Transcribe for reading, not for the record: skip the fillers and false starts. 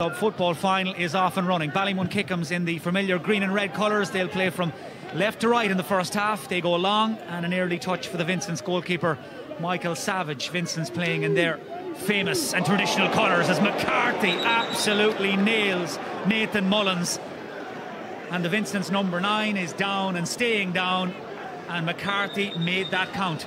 Club football final is off and running. Ballymun Kickhams in the familiar green and red colours. They'll play from left to right in the first half. They go long, and an early touch for the Vincent's goalkeeper, Michael Savage. Vincent's playing in their famous and traditional colours as McCarthy absolutely nails Nathan Mullins. And the Vincent's number 9 is down and staying down, and McCarthy made that count.